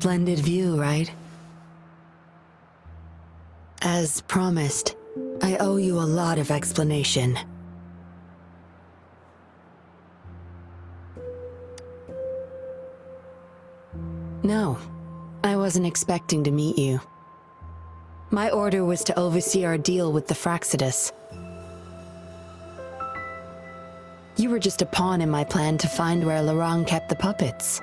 Splendid view, right? As promised, I owe you a lot of explanation. No, I wasn't expecting to meet you. My order was to oversee our deal with the Fraxidus. You were just a pawn in my plan to find where Lorong kept the puppets.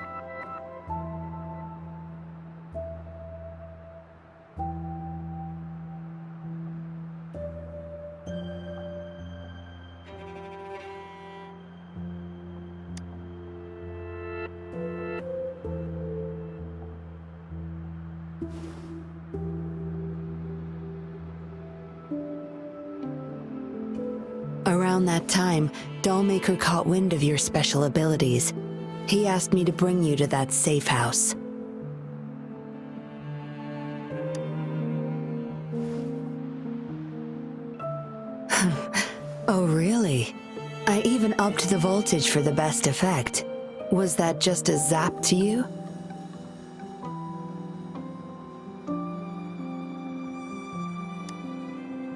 Around that time, Dollmaker caught wind of your special abilities. He asked me to bring you to that safe house. Oh, really? I even upped the voltage for the best effect. Was that just a zap to you?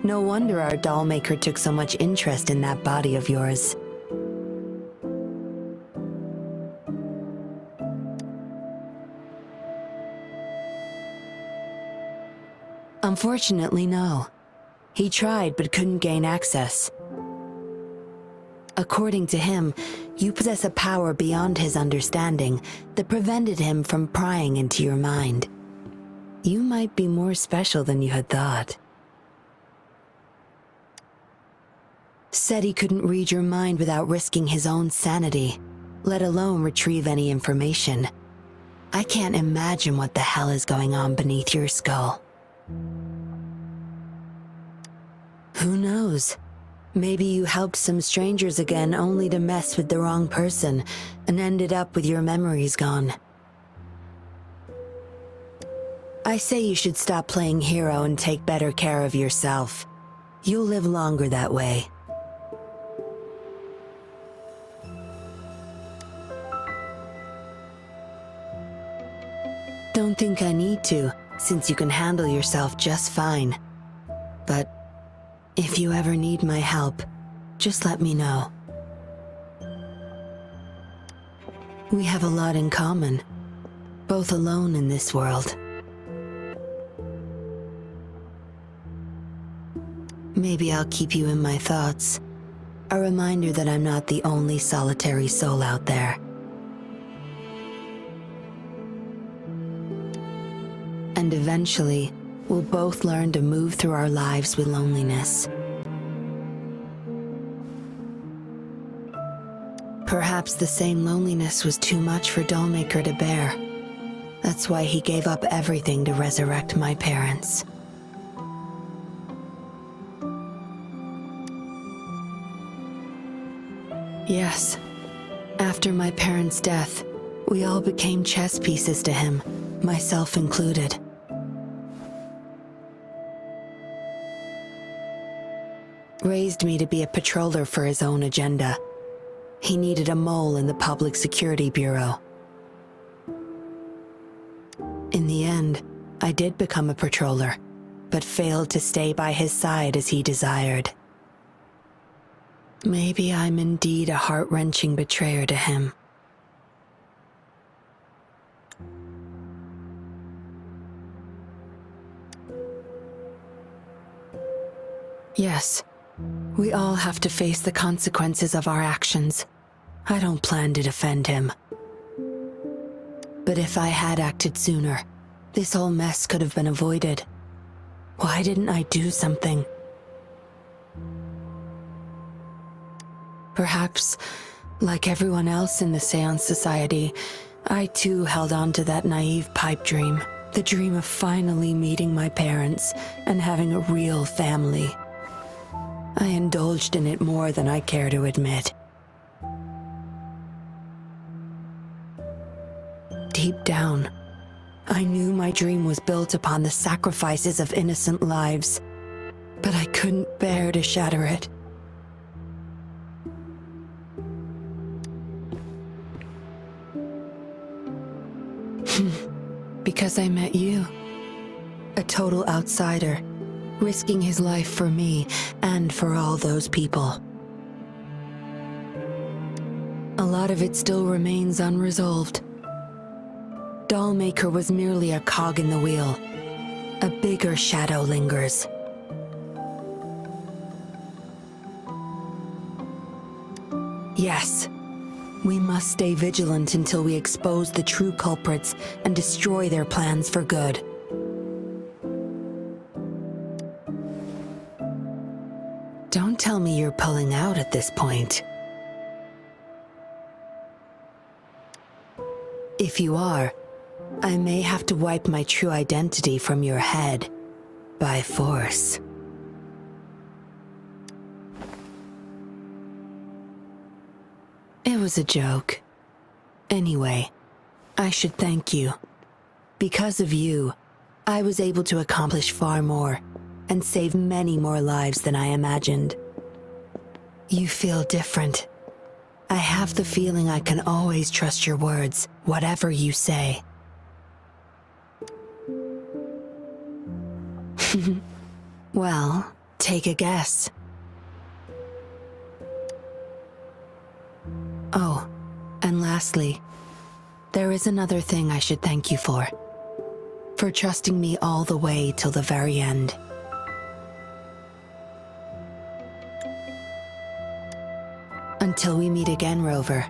No wonder our Dollmaker took so much interest in that body of yours. Unfortunately, no. He tried but couldn't gain access. According to him, you possess a power beyond his understanding that prevented him from prying into your mind. You might be more special than you had thought. Said he couldn't read your mind without risking his own sanity, let alone retrieve any information. I can't imagine what the hell is going on beneath your skull. Who knows? Maybe you helped some strangers again only to mess with the wrong person and ended up with your memories gone. I say you should stop playing hero and take better care of yourself. You'll live longer that way. Don't think I need to, since you can handle yourself just fine. But if you ever need my help, just let me know. We have a lot in common, both alone in this world. Maybe I'll keep you in my thoughts, a reminder that I'm not the only solitary soul out there. And eventually, we'll both learn to move through our lives with loneliness. Perhaps the same loneliness was too much for Dollmaker to bear. That's why he gave up everything to resurrect my parents. Yes, after my parents' death, we all became chess pieces to him, myself included. Raised me to be a patroller for his own agenda. He needed a mole in the Public Security Bureau. In the end, I did become a patroller, but failed to stay by his side as he desired. Maybe I'm indeed a heart-wrenching betrayer to him. Yes, we all have to face the consequences of our actions. I don't plan to defend him. But if I had acted sooner, this whole mess could have been avoided. Why didn't I do something? Perhaps, like everyone else in the Seance Society, I too held on to that naive pipe dream. The dream of finally meeting my parents and having a real family. I indulged in it more than I care to admit. Deep down, I knew my dream was built upon the sacrifices of innocent lives, but I couldn't bear to shatter it. because I met you. A total outsider, risking his life for me and for all those people. A lot of it still remains unresolved. Dollmaker was merely a cog in the wheel. A bigger shadow lingers. Yes, we must stay vigilant until we expose the true culprits and destroy their plans for good. Don't tell me you're pulling out at this point. If you are, I may have to wipe my true identity from your head by force. It was a joke. Anyway, I should thank you. Because of you, I was able to accomplish far more and save many more lives than I imagined. You feel different. I have the feeling I can always trust your words, whatever you say. Well, take a guess. Oh, and lastly, there is another thing I should thank you for. For trusting me all the way till the very end. Until we meet again, Rover.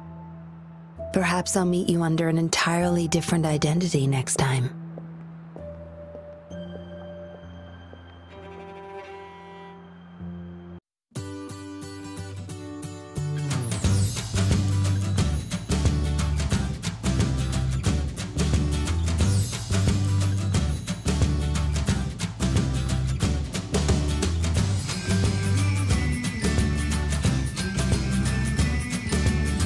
Perhaps I'll meet you under an entirely different identity next time.